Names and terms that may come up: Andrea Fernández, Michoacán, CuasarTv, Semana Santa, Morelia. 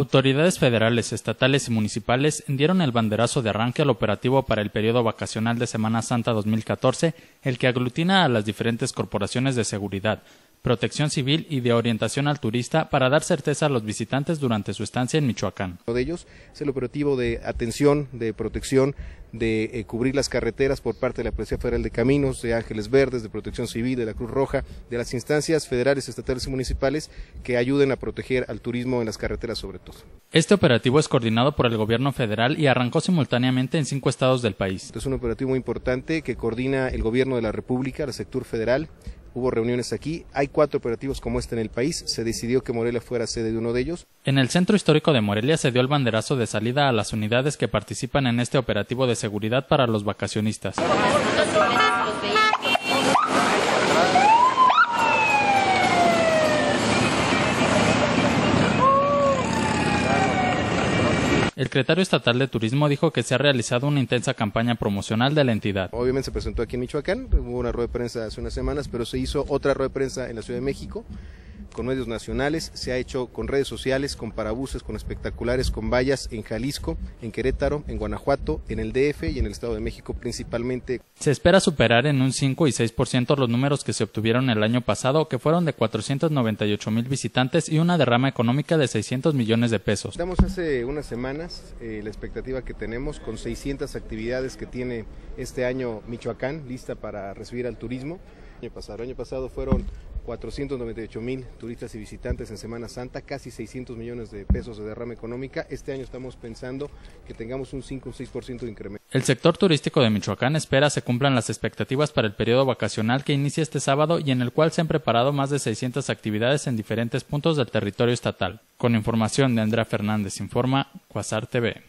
Autoridades federales, estatales y municipales dieron el banderazo de arranque al operativo para el periodo vacacional de Semana Santa 2014, el que aglutina a las diferentes corporaciones de seguridad, protección civil y de orientación al turista para dar certeza a los visitantes durante su estancia en Michoacán. Uno de ellos es el operativo de atención, de protección, de cubrir las carreteras por parte de la Policía Federal de Caminos, de Ángeles Verdes, de Protección Civil, de la Cruz Roja, de las instancias federales, estatales y municipales que ayuden a proteger al turismo en las carreteras sobre todo. Este operativo es coordinado por el gobierno federal y arrancó simultáneamente en 5 estados del país. Es un operativo muy importante que coordina el gobierno de la República, el sector federal. Hubo reuniones aquí, hay 4 operativos como este en el país, se decidió que Morelia fuera sede de uno de ellos. En el centro histórico de Morelia se dio el banderazo de salida a las unidades que participan en este operativo de seguridad para los vacacionistas. El secretario estatal de Turismo dijo que se ha realizado una intensa campaña promocional de la entidad. Obviamente se presentó aquí en Michoacán, hubo una rueda de prensa hace unas semanas, pero se hizo otra rueda de prensa en la Ciudad de México, con medios nacionales, se ha hecho con redes sociales, con parabuses, con espectaculares, con vallas en Jalisco, en Querétaro, en Guanajuato, en el DF y en el Estado de México principalmente. Se espera superar en un 5 y 6% los números que se obtuvieron el año pasado, que fueron de 498,000 visitantes y una derrama económica de 600 millones de pesos. Damos hace unas semanas la expectativa que tenemos con 600 actividades que tiene este año Michoacán lista para recibir al turismo. El año pasado fueron 498,000 turistas y visitantes en Semana Santa, casi 600 millones de pesos de derrama económica. Este año estamos pensando que tengamos un 5 o 6% de incremento. El sector turístico de Michoacán espera se cumplan las expectativas para el periodo vacacional que inicia este sábado y en el cual se han preparado más de 600 actividades en diferentes puntos del territorio estatal. Con información de Andrea Fernández, informa CuasarTv.